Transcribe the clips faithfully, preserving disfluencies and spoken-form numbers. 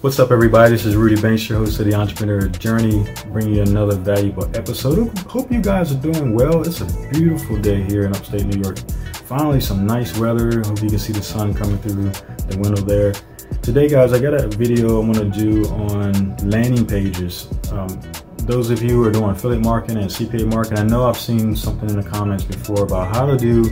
What's up, everybody? This is Rudy Banks, your host of The Entrepreneur Journey, bringing you another valuable episode. Hope you guys are doing well. It's a beautiful day here in upstate New York. Finally, some nice weather. Hope you can see the sun coming through the window there. Today, guys, I got a video I'm going to do on landing pages. Um, those of you who are doing affiliate marketing and C P A marketing, I know I've seen something in the comments before about how to do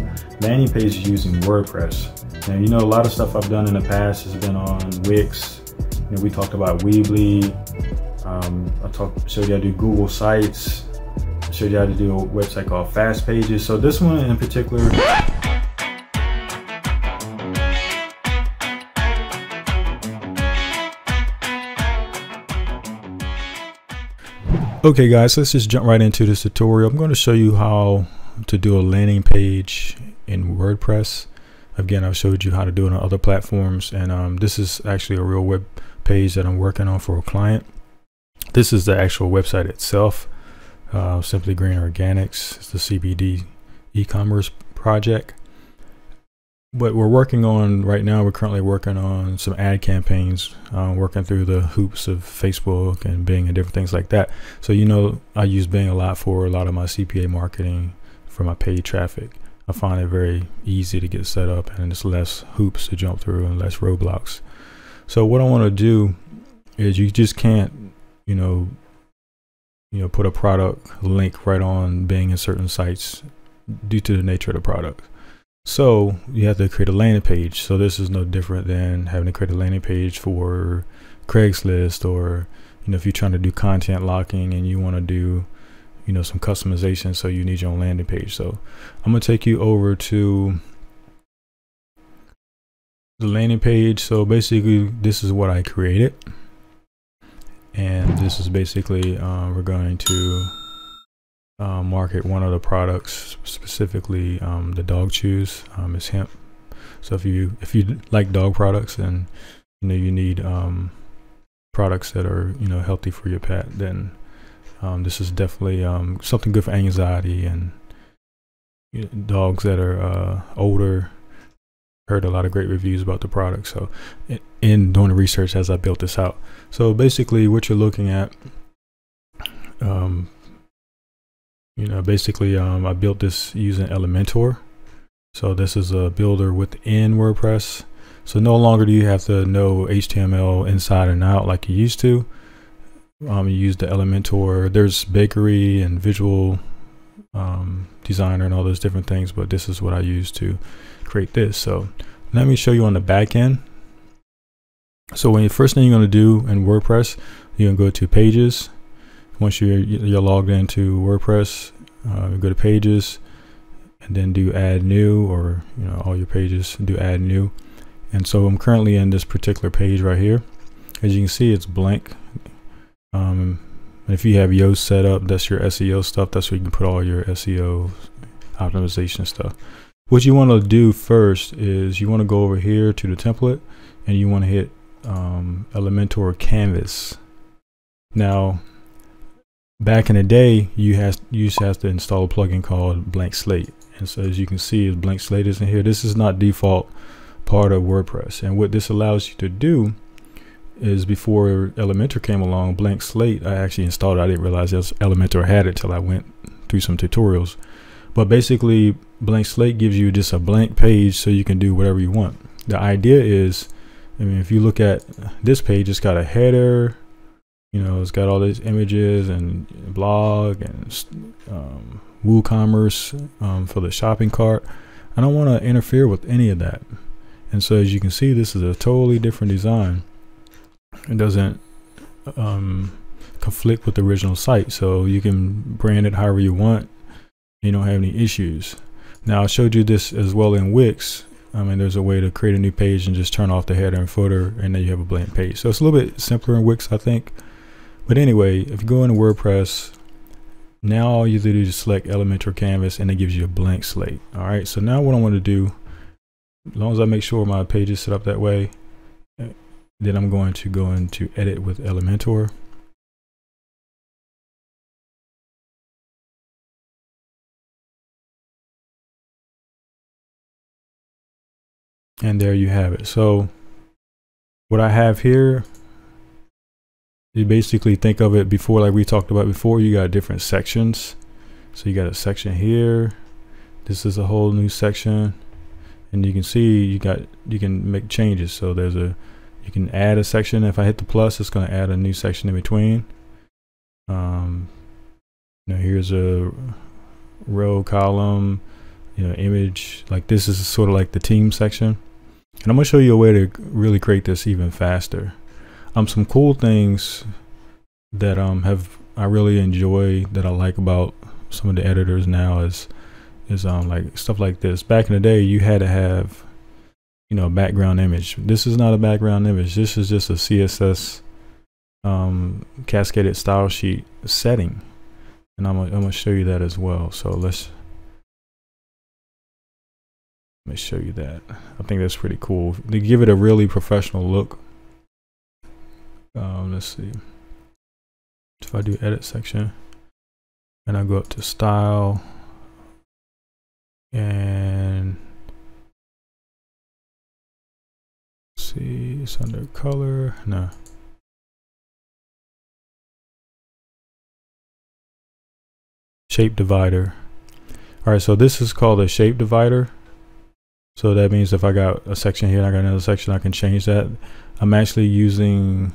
landing pages using WordPress. Now, you know, a lot of stuff I've done in the past has been on Wix. You know, we talked about Weebly, um, I talked, showed you how to do Google Sites, I showed you how to do a website called Fast Pages. So this one in particular, okay guys, let's just jump right into this tutorial. I'm going to show you how to do a landing page in WordPress. Again, I've showed you how to do it on other platforms, and um, this is actually a real web page that I'm working on for a client. This is the actual website itself, uh, Simply Green Organics. It's the C B D e-commerce project. What we're working on right now, we're currently working on some ad campaigns, uh, working through the hoops of Facebook and Bing and different things like that. So you know, I use Bing a lot for a lot of my C P A marketing for my paid traffic. I find it very easy to get set up, and it's less hoops to jump through and less roadblocks. So what I want to do is, you just can't, you know, you know, put a product link right on Bing and certain sites due to the nature of the product. So you have to create a landing page. So this is no different than having to create a landing page for Craigslist, or, you know, if you're trying to do content locking and you want to do, you know, some customization, so you need your own landing page. So I'm gonna take you over to the landing page. So basically, this is what I created, and this is basically uh, we're going to uh, market one of the products, specifically um, the dog chews. Um, it's hemp. So if you if you like dog products, and you know you need um, products that are, you know, healthy for your pet, then Um, this is definitely um, something good for anxiety and, you know, dogs that are uh, older. Heard a lot of great reviews about the product. So in doing the research as I built this out. So basically what you're looking at, um, you know, basically um, I built this using Elementor. So this is a builder within WordPress. So no longer do you have to know H T M L inside and out like you used to. Um, you use the Elementor. There's Bakery and Visual um, Designer and all those different things, but this is what I use to create this. So let me show you on the back end. So when you first thing you're going to do in WordPress, you're going to go to Pages. Once you're, you're logged into WordPress, uh, go to Pages, and then do Add New, or, you know, all your pages, do Add New. And so I'm currently in this particular page right here. As you can see, it's blank. Um, if you have Yoast set up, that's your S E O stuff. That's where you can put all your S E O optimization stuff. What you want to do first is you want to go over here to the template, and you want to hit um, Elementor Canvas. Now, back in the day, you has you just have to install a plugin called Blank Slate. And so as you can see, Blank Slate isn't here. This is not default part of WordPress. And what this allows you to do is, before Elementor came along, Blank Slate, I actually installed it. I didn't realize Elementor had it till I went through some tutorials. But basically, Blank Slate gives you just a blank page so you can do whatever you want. The idea is, I mean, if you look at this page, it's got a header, you know, it's got all these images and blog and um, WooCommerce um, for the shopping cart. I don't want to interfere with any of that. And so as you can see, this is a totally different design. It doesn't um, conflict with the original site, so you can brand it however you want. You don't have any issues. Now, I showed you this as well in Wix. I mean, there's a way to create a new page and just turn off the header and footer, and then you have a blank page. So it's a little bit simpler in Wix, I think. But anyway, if you go into WordPress, now all you do is select Elementor Canvas, and it gives you a blank slate. All right, so now what I want to do, as long as I make sure my page is set up that way, then I'm going to go into Edit with Elementor. And there you have it. So what I have here You basically think of it before, like we talked about before, you got different sections. So you got a section here. This is a whole new section. And you can see you got, you can make changes. So there's a, you can add a section. If I hit the plus, it's going to add a new section in between. Um, now here's a row column, you know, image. Like this is sort of like the team section. And I'm going to show you a way to really create this even faster. Um, some cool things that um have I really enjoy that I like about some of the editors now is is um like stuff like this. Back in the day, you had to have, you know, a background image. This is not a background image. This is just a C S S um, cascaded style sheet setting, and I'm gonna, I'm gonna show you that as well. So let's let me show you that. I think that's pretty cool. They give it a really professional look. Um, let's see. If I do edit section and I go up to style and see, it's under color. No. Shape divider. All right. So this is called a shape divider. So that means if I got a section here and I got another section, I can change that. I'm actually using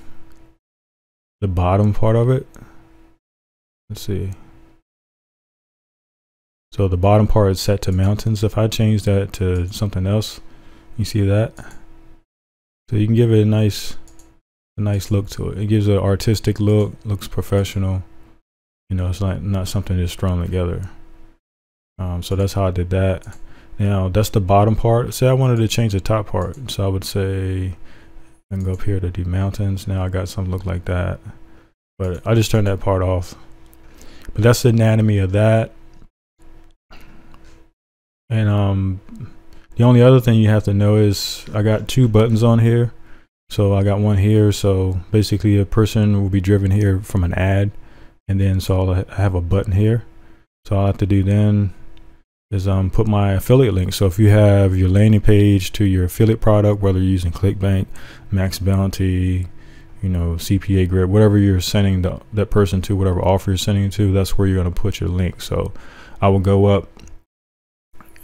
the bottom part of it. Let's see. So the bottom part is set to mountains. If I change that to something else, you see that? So you can give it a nice, a nice look to it. It gives it an artistic look, looks professional. You know, it's like not something that's strung together. Um, so that's how I did that. Now that's the bottom part. Say I wanted to change the top part. So I would say, and go up here to the mountains. Now I got something look like that, but I just turned that part off. But that's the anatomy of that. And um, the only other thing you have to know is I got two buttons on here. So I got one here. So basically a person will be driven here from an ad. And then so I'll have a button here. So all I have to do then is um, put my affiliate link. So if you have your landing page to your affiliate product, whether you're using ClickBank, Max Bounty, you know, C P A Grip, whatever you're sending the, that person to, whatever offer you're sending to, that's where you're going to put your link. So I will go up,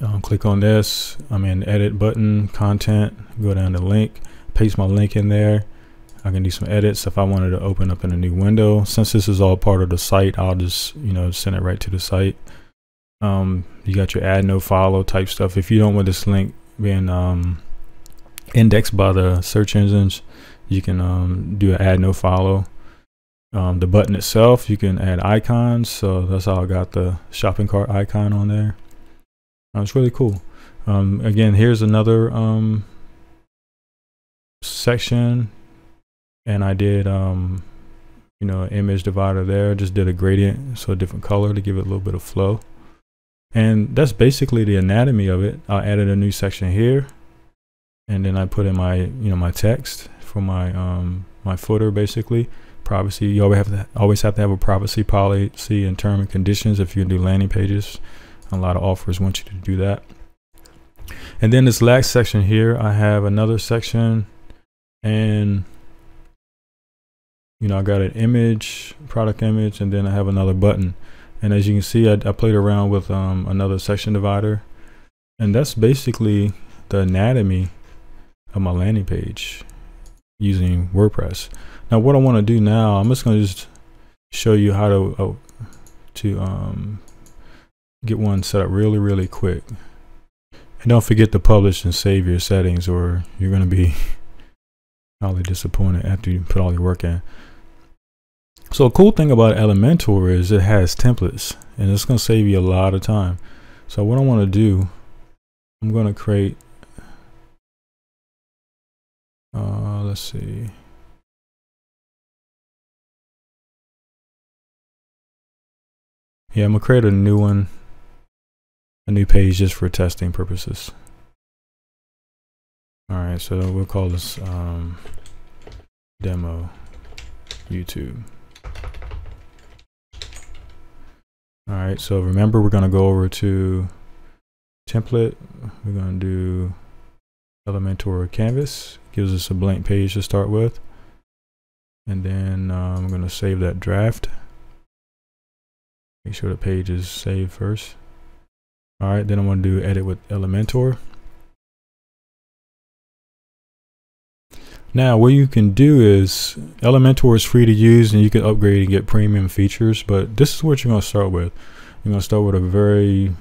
um, click on this. I'm in edit button, content, go down to link, paste my link in there. I can do some edits if I wanted to open up in a new window. Since this is all part of the site, I'll just, you know, send it right to the site. Um, you got your add no follow type stuff. If you don't want this link being um, indexed by the search engines, you can um, do an add no follow. Um, the button itself, you can add icons. So that's how I got the shopping cart icon on there. Uh, it's really cool. Um, again, here's another um, section, and I did um, you know, image divider there. Just did a gradient, so a different color to give it a little bit of flow. And that's basically the anatomy of it. I added a new section here, and then I put in my, you know, my text for my um, my footer, basically. Privacy. You always have to always have to have a privacy policy and term and conditions if you do landing pages. A lot of offers want you to do that. And then this last section here, I have another section, and you know, I got an image, product image, and then I have another button. And as you can see, I, I played around with um, another section divider, and that's basically the anatomy of my landing page using WordPress. Now, what I want to do now, I'm just going to just show you how to oh, to um, get one set up really, really quick. And don't forget to publish and save your settings, or you're going to be highly disappointed after you put all your work in. So a cool thing about Elementor is it has templates, and it's going to save you a lot of time. So what I want to do, I'm going to create, uh, let's see. Yeah, I'm going to create a new one, a new page just for testing purposes. All right, so we'll call this um, Demo YouTube. All right, so remember, we're going to go over to template. We're going to do Elementor canvas. Gives us a blank page to start with. And then uh, I'm going to save that draft. Make sure the page is saved first. All right, then I'm going to do edit with Elementor. Now, what you can do is Elementor is free to use and you can upgrade and get premium features, but this is what you're going to start with. You're going to start with a very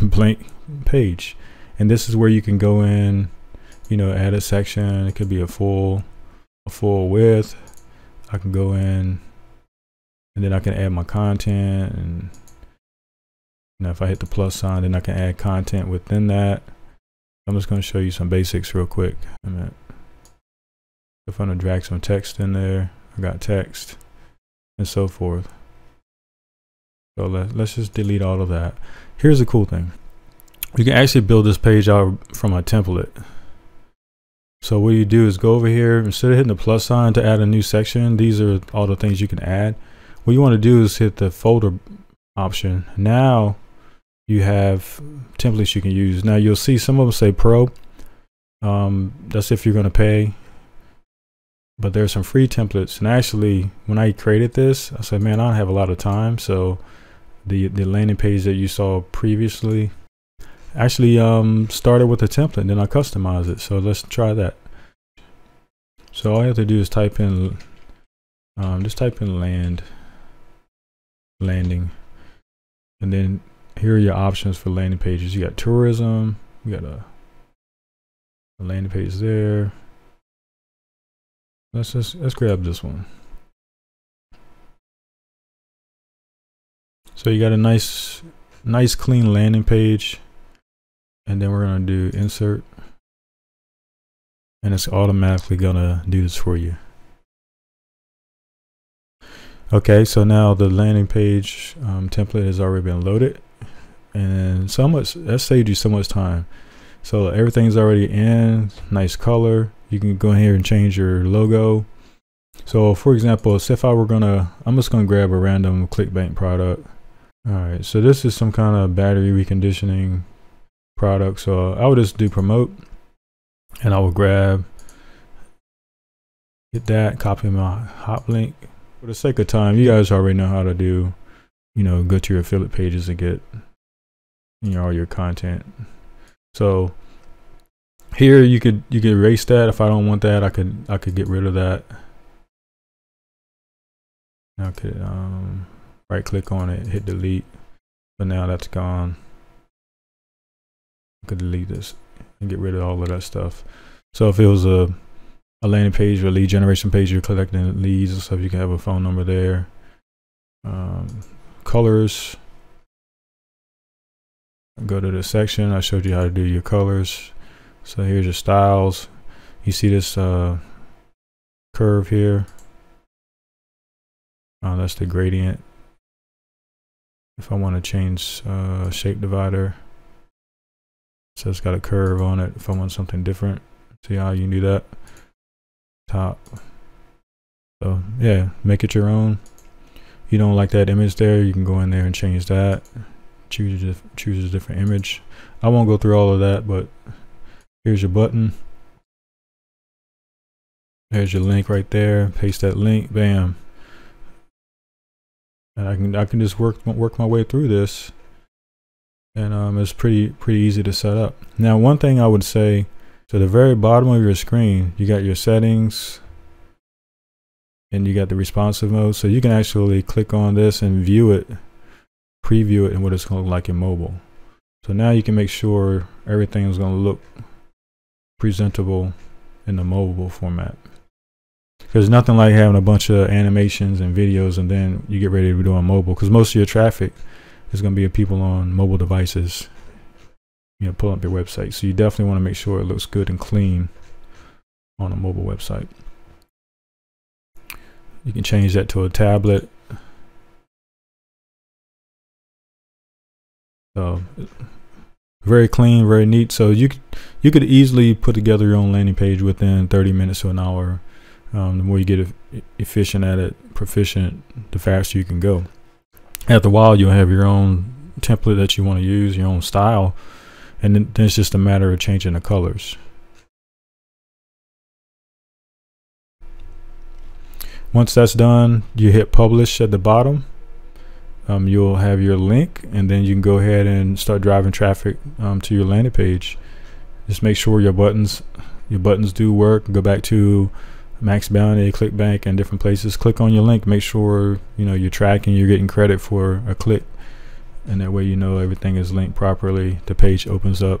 blank page. And this is where you can go in, you know, add a section. It could be a full, a full width. I can go in and then I can add my content. And now if I hit the plus sign, then I can add content within that. I'm just going to show you some basics real quick. I'm gonna, if I'm going to drag some text in there, I got text and so forth. So let, let's just delete all of that. Here's the cool thing. You can actually build this page out from a template. So what you do is go over here, instead of hitting the plus sign to add a new section, these are all the things you can add. What you want to do is hit the folder option. Now you have templates you can use. Now you'll see some of them say pro. Um, that's if you're going to pay. But there's some free templates. And actually, when I created this, I said, man, I don't have a lot of time. So the, the landing page that you saw previously actually um, started with a template, and then I customized it. So let's try that. So all I have to do is type in, um, just type in land, landing. And then here are your options for landing pages. You got tourism, you got a, a landing page there. Let's just, let's grab this one. So you got a nice, nice clean landing page. And then we're gonna do insert, and it's automatically gonna do this for you. Okay, so now the landing page um, template has already been loaded, and so much that saved you so much time. So everything's already in, nice color. You can go in here and change your logo. So for example, if I were gonna, I'm just gonna grab a random ClickBank product. All right, so this is some kind of battery reconditioning product. So I would just do promote, and I will grab, get that, copy my hop link. For the sake of time, you guys already know how to do, you know, go to your affiliate pages and get, you know, all your content. So here you could, you could erase that. If I don't want that, I could, I could get rid of that. I could um, right click on it, hit delete, but now that's gone. Could delete this and get rid of all of that stuff. So if it was a, a landing page or a lead generation page, you're collecting leads and stuff, you can have a phone number there. Um, colors, go to the section. I showed you how to do your colors. So here's your styles. You see this uh, curve here? Uh, that's the gradient. If I want to change uh, shape divider, so it's got a curve on it. If I want something different, see how you can do that. Top. So yeah, make it your own. You don't like that image there, you can go in there and change that. Choose a, choose a different image. I won't go through all of that, but here's your button. There's your link right there. Paste that link. Bam. And I can I can just work work my way through this. And um, it's pretty pretty easy to set up. Now, one thing I would say, to the very bottom of your screen, you got your settings and you got the responsive mode. So you can actually click on this and view it, preview it, and what it's gonna look like in mobile. So now you can make sure everything is gonna look presentable in the mobile format. There's nothing like having a bunch of animations and videos and then you get ready to do on mobile, because most of your traffic, there's going to be people on mobile devices, you know, pull up your website. So you definitely want to make sure it looks good and clean on a mobile website. You can change that to a tablet. So very clean, very neat. So you could, you could easily put together your own landing page within thirty minutes to an hour. Um, the more you get efficient at it, proficient, the faster you can go. After a while, you'll have your own template that you want to use, your own style, and then, then it's just a matter of changing the colors. Once that's done, you hit publish at the bottom. Um, you'll have your link, and then you can go ahead and start driving traffic um, to your landing page. Just make sure your buttons your buttons do work. Go back to Max Bounty, ClickBank, and different places. Click on your link. Make sure you know you're tracking. You're getting credit for a click, and that way you know everything is linked properly. The page opens up,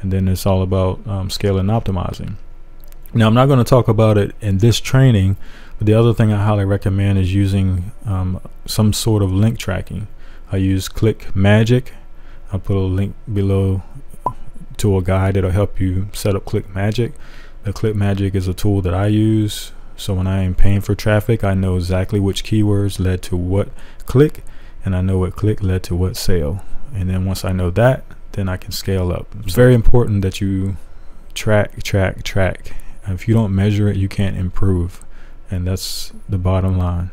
and then it's all about um, scaling and optimizing. Now, I'm not going to talk about it in this training, but the other thing I highly recommend is using um, some sort of link tracking. I use ClickMagick. I'll put a link below to a guide that'll help you set up ClickMagick. The ClickMagick is a tool that I use, so when I am paying for traffic, I know exactly which keywords led to what click, and I know what click led to what sale. And then once I know that, then I can scale up. It's very important that you track, track, track. If you don't measure it, you can't improve, and that's the bottom line,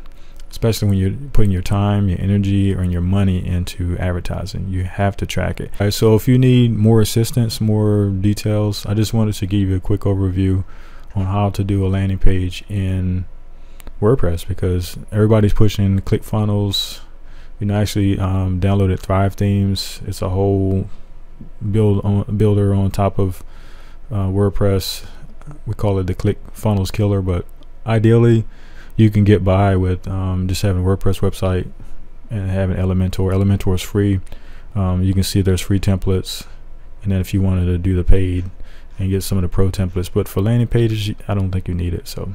especially when you're putting your time, your energy, or your money into advertising. You have to track it. All right, so if you need more assistance, more details, I just wanted to give you a quick overview on how to do a landing page in WordPress, because everybody's pushing ClickFunnels. You can actually um, download it, Thrive Themes. It's a whole build on, builder on top of uh, WordPress. We call it the ClickFunnels killer, but ideally you can get by with um, just having a WordPress website and having Elementor. Elementor is free. Um, you can see there's free templates, and then if you wanted to do the paid and get some of the pro templates, but for landing pages, I don't think you need it. So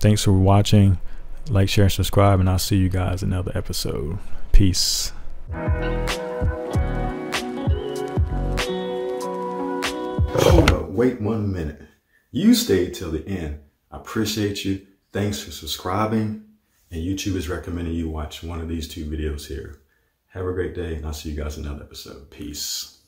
thanks for watching. Like, share, and subscribe, and I'll see you guys in another episode. Peace. Hold up, wait one minute. You stayed till the end. I appreciate you. Thanks for subscribing. And YouTube is recommending you watch one of these two videos here. Have a great day, and I'll see you guys in another episode. Peace.